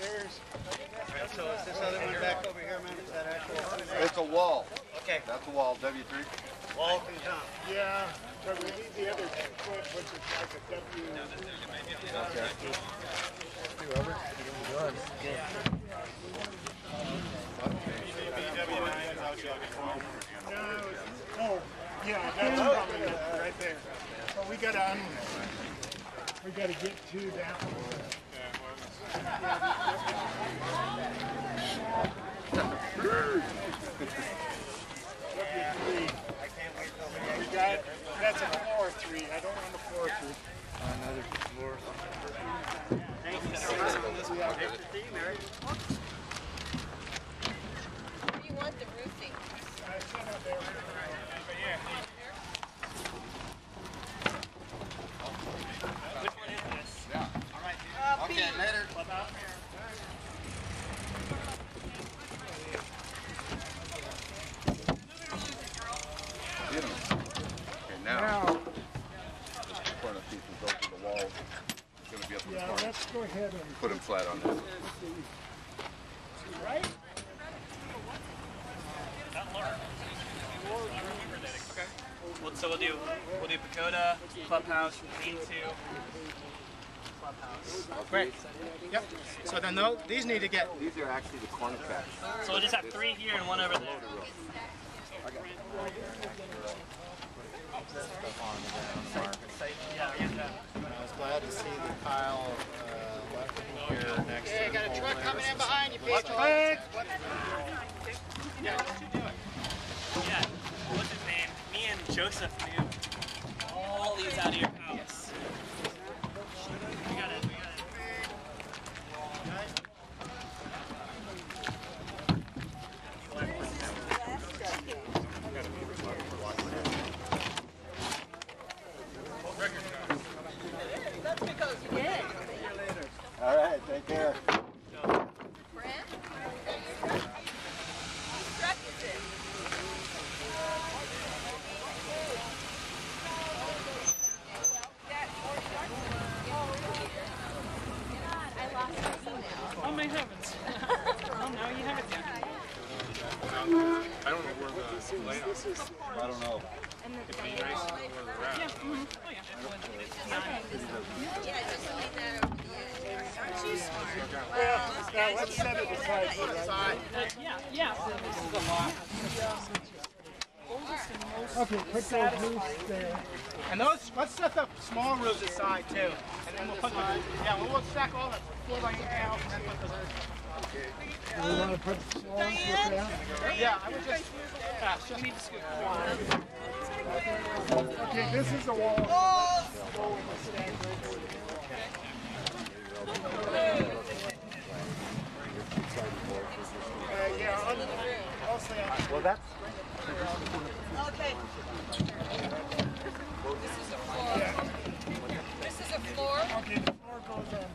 There's. So is this other one back over here, man? Is that actual? It's a wall. Okay. That's a wall. W3. Wall comes down. Yeah, but we need the other 2 foot, which is like a W. Okay. Whoever. Oh, yeah, that's probably right there. But we gotta get to that one. That's a floor three. I don't want a floor three. Another floor. Thank you so much. Where do you want the roofing? Which one is this? Yeah. All right. Okay, later. Now, just in front of people, go to the wall. It's going to be up in the front. Let's go ahead and put him flat on this. Right? Not large. Okay. Well, so we'll do pagoda, clubhouse, lean to, clubhouse. Great. Yep. So then these need to get. These are actually the corner caps. So we'll just have 3 here and 1 over there. I got it. I was glad to see the pile left here next to the got a truck coming in behind you, people. Yeah, what you doing? Yeah, what's his name? Me and Joseph moved all these out of your house. And those, let's set the small roofs aside too, and then we'll put the, yeah, we'll stack all the floor by out and then put the okay. Do we want to put the small roof down? Yeah, I would just need to scoot. Okay, this is the wall. Yeah, well, that's. Okay. This is a floor. Okay, the floor goes on.